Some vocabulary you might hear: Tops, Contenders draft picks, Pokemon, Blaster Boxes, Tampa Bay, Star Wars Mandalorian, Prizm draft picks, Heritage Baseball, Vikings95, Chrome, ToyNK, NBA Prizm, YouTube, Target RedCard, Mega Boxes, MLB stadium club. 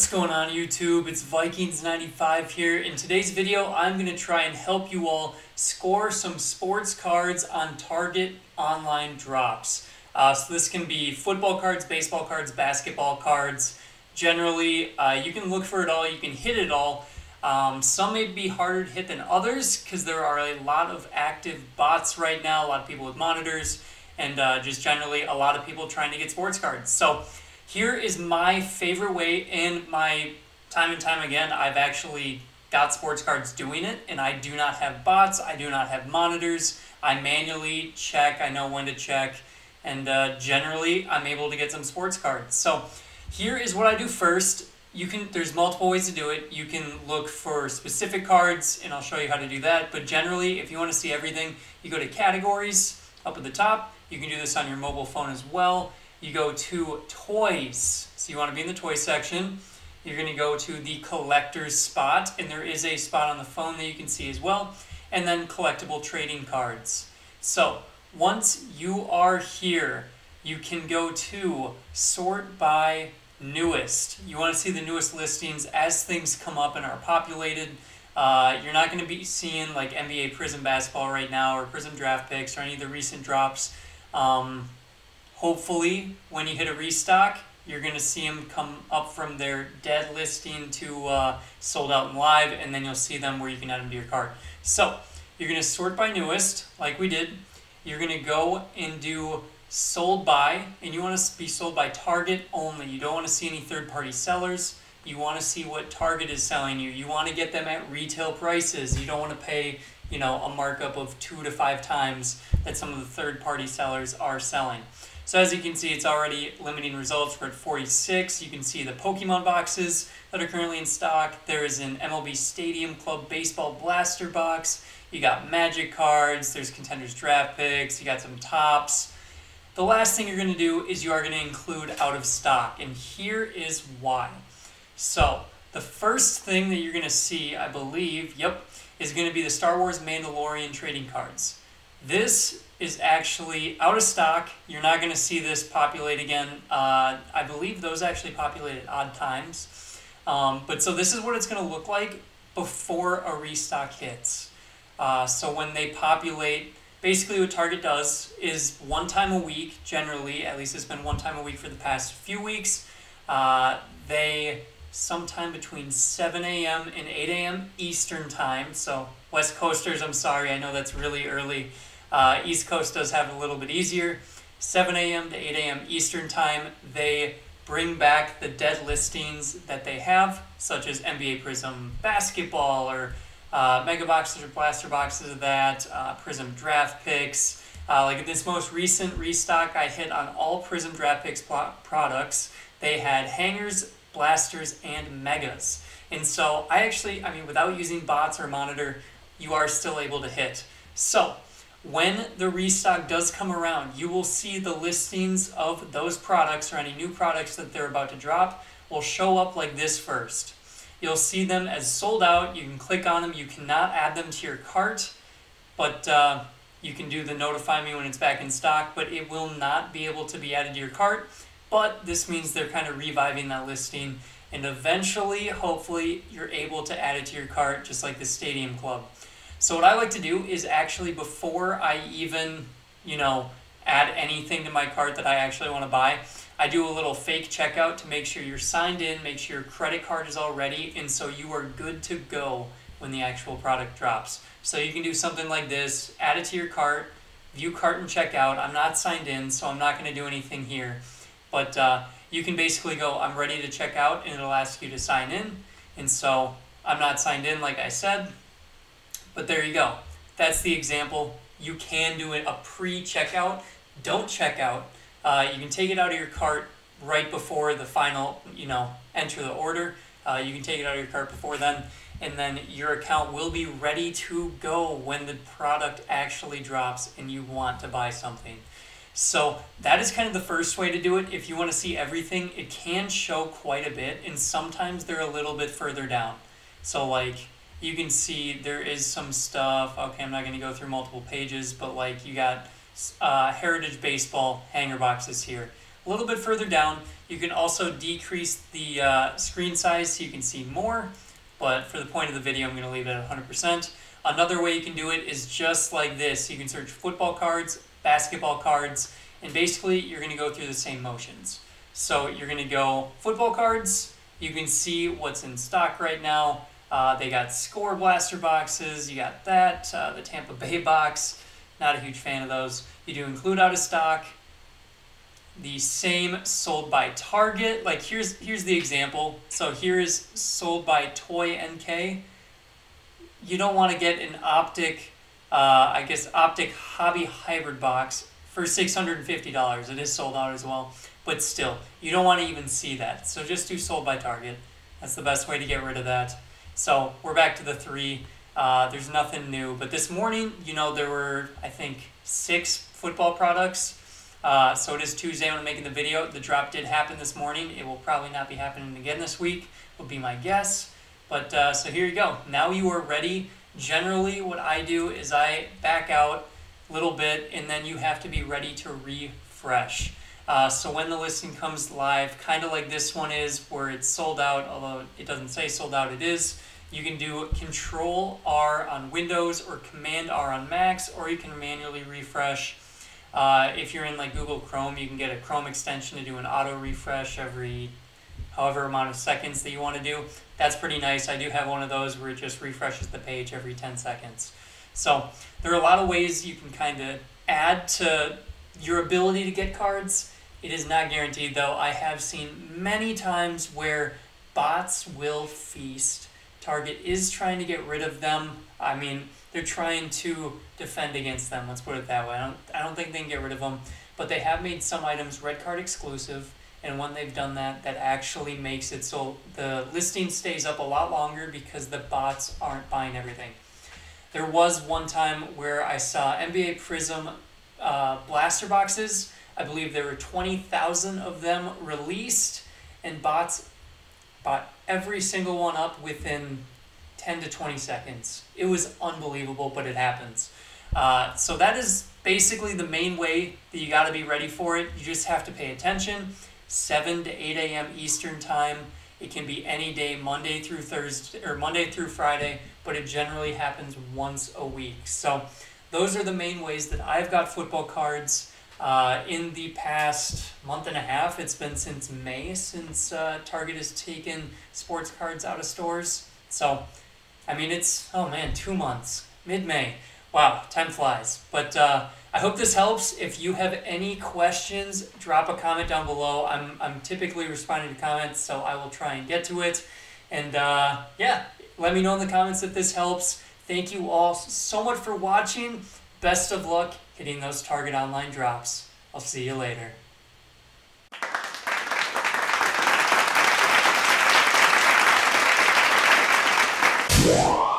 What's going on YouTube? It's Vikings95 here. In today's video, I'm going to try and help you all score some sports cards on Target online drops. So this can be football cards, baseball cards, basketball cards. Generally, you can look for it all, you can hit it all. Some may be harder to hit than others because there are a lot of active bots right now, a lot of people with monitors, and just generally a lot of people trying to get sports cards. So here is my favorite way, and my time and time again, I've actually got sports cards doing it, and I do not have bots, I do not have monitors, I manually check, I know when to check, and generally I'm able to get some sports cards. So here is what I do first. There's multiple ways to do it. You can look for specific cards, and I'll show you how to do that, but generally if you want to see everything, you go to categories up at the top. You can do this on your mobile phone as well. You go to toys, so you want to be in the toy section. You're going to go to the collector's spot, and there is a spot on the phone that you can see as well, and then collectible trading cards. So once you are here, you can go to sort by newest. You want to see the newest listings as things come up and are populated. You're not going to be seeing like NBA Prizm basketball right now, or Prizm draft picks, or any of the recent drops. Hopefully, when you hit a restock, you're going to see them come up from their dead listing to sold out and live, and then you'll see them where you can add them to your cart. So you're going to sort by newest, like we did. You're going to go and do sold by, and you want to be sold by Target only. You don't want to see any third-party sellers. You want to see what Target is selling you. You want to get them at retail prices. You don't want to pay, you know, a markup of 2 to 5 times that some of the third-party sellers are selling. So as you can see, it's already limiting results. We're at 46. You can see the Pokemon boxes that are currently in stock. There is an MLB stadium club baseball blaster box. You got magic cards. There's Contenders draft picks. You got some Tops. The last thing you're going to do is you are going to include out of stock. And here is why. So the first thing that you're going to see, I believe, yep, is going to be the Star Wars Mandalorian trading cards. This is actually out of stock. You're not going to see this populate again. I believe those actually populate at odd times. But so this is what it's going to look like before a restock hits. So when they populate, basically what Target does is one time a week, generally, at least it's been one time a week for the past few weeks, they sometime between 7 a.m. and 8 a.m. Eastern time. So West Coasters, I'm sorry, I know that's really early. East Coast does have it a little bit easier. 7 a.m. to 8 a.m. Eastern time, they bring back the dead listings that they have, such as NBA Prizm basketball, or Mega Boxes or Blaster Boxes of that, Prizm draft picks. Like this most recent restock I hit on all Prizm draft picks products, they had hangers, blasters, and megas. And so I actually, I mean, without using bots or monitor, you are still able to hit. So when the restock does come around, you will see the listings of those products, or any new products that they're about to drop will show up like this first. You'll see them as sold out. You can click on them. You cannot add them to your cart, but you can do the notify me when it's back in stock, but it will not be able to be added to your cart. But this means they're kind of reviving that listing, and eventually, hopefully, you're able to add it to your cart, just like the Stadium Club. So what I like to do is actually, before I even, you know, add anything to my cart that I actually want to buy, I do a little fake checkout to make sure you're signed in, make sure your credit card is all ready, and so you are good to go when the actual product drops. So you can do something like this, add it to your cart, view cart and checkout. I'm not signed in, so I'm not going to do anything here. But you can basically go, I'm ready to check out, and it'll ask you to sign in. And so I'm not signed in, like I said. But there you go. That's the example. You can do it a pre-checkout. Don't check out. You can take it out of your cart right before the final, you know, enter the order. You can take it out of your cart before then, and then your account will be ready to go when the product actually drops and you want to buy something. So that is kind of the first way to do it. If you want to see everything, it can show quite a bit, and sometimes they're a little bit further down. So like, you can see there is some stuff. Okay, I'm not going to go through multiple pages, but like you got Heritage Baseball hanger boxes here. A little bit further down, you can also decrease the screen size so you can see more, but for the point of the video, I'm going to leave it at 100%. Another way you can do it is just like this. You can search football cards, basketball cards, and basically you're going to go through the same motions. So you're going to go football cards. You can see what's in stock right now. They got score blaster boxes. You got that, the Tampa Bay box. Not a huge fan of those. You do include out of stock. The same sold by Target. Like here's the example. So here is sold by ToyNK. You don't want to get an optic, I guess optic hobby hybrid box for $650. It is sold out as well, but still, you don't want to even see that. So just do sold by Target. That's the best way to get rid of that. So we're back to the three. There's nothing new, but this morning, you know, there were, I think, 6 football products. So it is Tuesday when I'm making the video. The drop did happen this morning. It will probably not be happening again this week, would be my guess. But so here you go. Now you are ready. Generally, what I do is I back out a little bit, and then you have to be ready to refresh. So when the listing comes live, kind of like this one is, where it's sold out, although it doesn't say sold out, it is. You can do Control-R on Windows or Command-R on Macs, or you can manually refresh. If you're in like Google Chrome, you can get a Chrome extension to do an auto refresh every however amount of seconds that you want to do. That's pretty nice. I do have one of those where it just refreshes the page every 10 seconds. So there are a lot of ways you can kind of add to your ability to get cards. It is not guaranteed though. I have seen many times where bots will feast. Target is trying to get rid of them. I mean, they're trying to defend against them. Let's put it that way. I don't think they can get rid of them, but they have made some items RedCard exclusive. And when they've done that, that actually makes it so the listing stays up a lot longer because the bots aren't buying everything. There was one time where I saw NBA Prizm Blaster Boxes. I believe there were 20,000 of them released, and bots bought every single one up within 10 to 20 seconds. It was unbelievable, but it happens. So that is basically the main way that you got to be ready for it. You just have to pay attention. 7 to 8 a.m. Eastern time. It can be any day, Monday through Thursday, or Monday through Friday, but it generally happens once a week. So those are the main ways that I've got football cards in the past month and a half. It's been since May, since Target has taken sports cards out of stores. So, I mean, it's, oh man, 2 months, mid-May. Wow, time flies. But I hope this helps. If you have any questions, drop a comment down below. I'm typically responding to comments, so I will try and get to it. And yeah, let me know in the comments if this helps. Thank you all so much for watching. Best of luck hitting those Target online drops. I'll see you later. Wow.